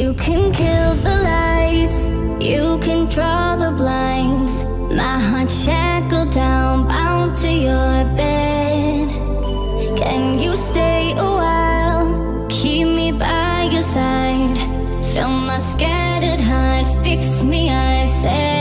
You can kill the lights, you can draw the blinds. My heart shackled down, bound to your bed. Can you stay a while, keep me by your side? Fill my scattered heart, fix me, I said.